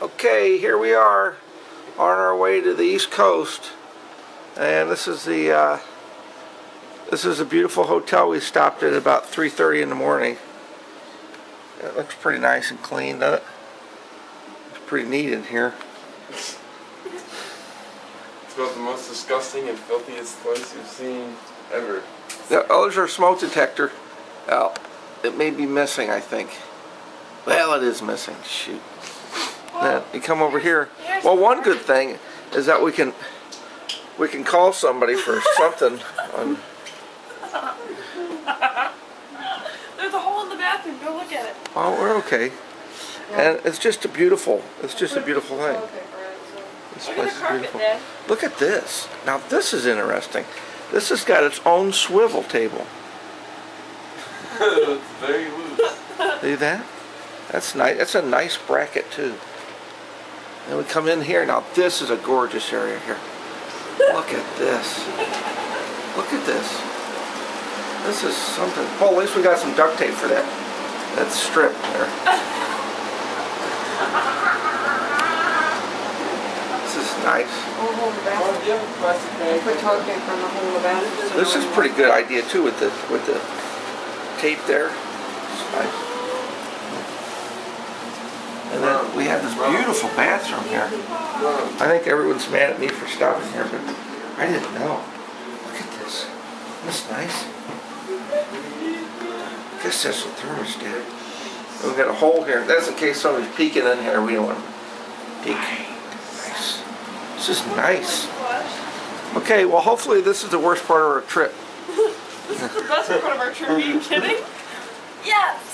Okay, here we are on our way to the East Coast, and this is a beautiful hotel we stopped at about 3:30 in the morning. It looks pretty nice and clean, doesn't it? It's pretty neat in here. It's about the most disgusting and filthiest place you've seen ever. Oh, there's our smoke detector. Oh, it may be missing, I think. Well, it is missing. Shoot. Then you come over here. Well, one good thing is that we can call somebody for something. There's a hole in the bathroom. Go look at it. Oh, we're okay. And it's just a beautiful. It's just a beautiful thing. This place is beautiful. Look at this. Now this is interesting. This has got its own swivel table. It's very loose. See that? That's nice. That's a nice bracket too. And we come in here. Now this is a gorgeous area here. Look at this. Look at this. This is something. Well, at least we got some duct tape for that strip there. This is nice. This is a pretty good idea too with the tape there. It's nice. And then we have this beautiful bathroom here. I think everyone's mad at me for stopping here, but I didn't know. Look at this. That's nice. I guess that's a thermostat. We've got a hole here. That's in case somebody's peeking in here. We don't want to peek. Nice. This is nice. Okay, well, hopefully this is the worst part of our trip. This is the best part of our trip. Are you kidding? Yes.